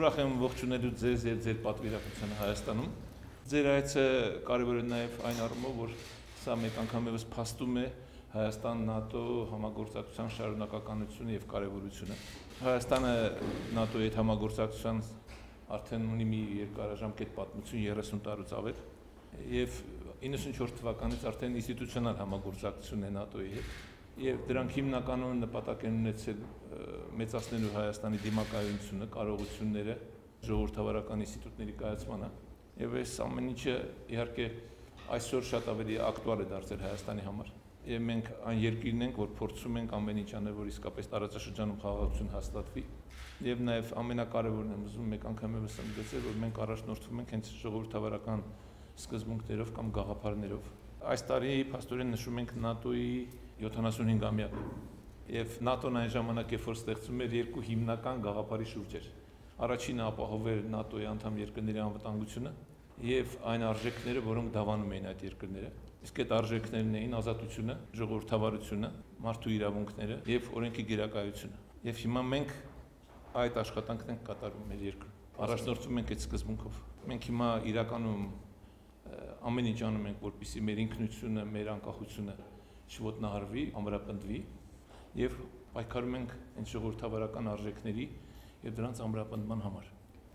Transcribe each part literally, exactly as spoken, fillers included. Ուրախ եմ ողջունելու ձեզ եւ ձեր պատվիրակության Հայաստանում։ Ձեր այցը կարեւոր է նաեւ այն առումով, որ սա մեկ անգամ եւս փաստում է Հայաստան-ՆԱՏՕ համագործակցության շարունակականությունը եւ կարեւորությունը։ Հայաստանը ՆԱՏՕ-ի հետ համագործակցության արդեն ունի մի երկարաժամկետ պատմություն երեսուն տարուց ավետ եւ իննսունչորս թվականից արդեն ինստիտուցիոնալ համագործակցություն է ՆԱՏՕ-ի հետ։ Եվ դրանք հիմնականում նպատակ են ունեցել մեծացնելու Հայաստանի դիմակայունությունը, կարողությունները, ժողովրդավարական ինստիտուտների կայացմանը։ Եվ այս ամեն ինչը իհարկե այսօր շատ ավելի ակտուալ է դարձել Հայաստանի համար։ Եվ մենք այն երկիրն ենք, որ փորձում ենք ամեն ինչ անել, որ իսկապես տարածաշրջանում խաղաղություն հաստատվի։ Եվ նաև ամենակարևորն եմ ուզում մեկ անգամ եւս ընդգծել, որ մենք առաջնորդվում ենք հենց ժողովրդավարական սկզբունքներով կամ գաղափարներով։ Այս տարի փաստորեն նշում ենք ՆԱՏՕ-ի յոթանասունհինգամյակը։ Եվ ՆԱՏՕ-ն այն ժամանակ, երբ որ ստեղծում էր, երկու հիմնական գաղափարի շուրջ էր։ Առաջինը ապահովել ՆԱՏՕ-ի անդամ երկրների անվտանգությունը եւ այն արժեքները, որոնք դավանում էին այդ երկրները։ Իսկ այդ արժեքներն էին ազատությունը, ժողովրդավարությունը, մարդու իրավունքները եւ օրենքի գերակայությունը։ Եվ հիմա մենք այդ աշխատանքն ենք կատարում մեր երկրում։ Առաջնորդվում ենք այդ սկզբունքով։ Մենք հիմա իրականում ամեն ինչ անում ենք, որպեսզի մեր ինքնությունը, մեր անկախությունը չոտնահարվի, ամրապնդվի եւ պայքարում ենք այս ժողովրդավարական արժեքների եւ դրանց ամրապնդման համար։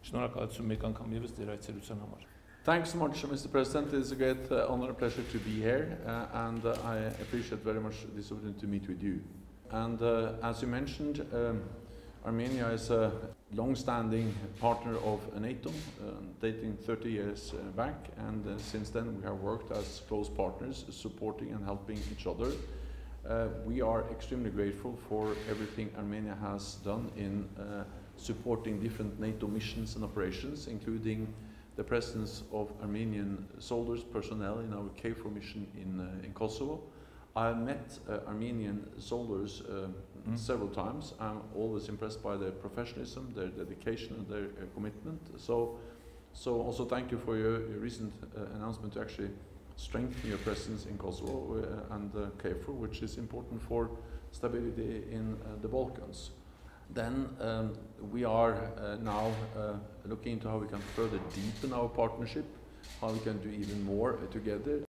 Շնորհակալություն մեկ անգամ եւս ձեր այցելության համար։ Thanks so much, Mister President. It's a great uh, honor and pleasure to be here, uh, and uh, I appreciate very much this opportunity to meet with you. And uh, as you mentioned, um, Armenia is a long-standing partner of NATO, uh, dating thirty years uh, back, and uh, since then we have worked as close partners, supporting and helping each other. Uh, we are extremely grateful for everything Armenia has done in uh, supporting different NATO missions and operations, including the presence of Armenian soldiers, personnel in our K FOR mission in, uh, in Kosovo. I met uh, Armenian soldiers uh, mm. several times. I'm always impressed by their professionalism, their dedication, and their uh, commitment. So, so also thank you for your, your recent uh, announcement to actually strengthen your presence in Kosovo uh, and uh, K FOR, which is important for stability in uh, the Balkans. Then um, we are uh, now uh, looking into how we can further deepen our partnership, how we can do even more uh, together.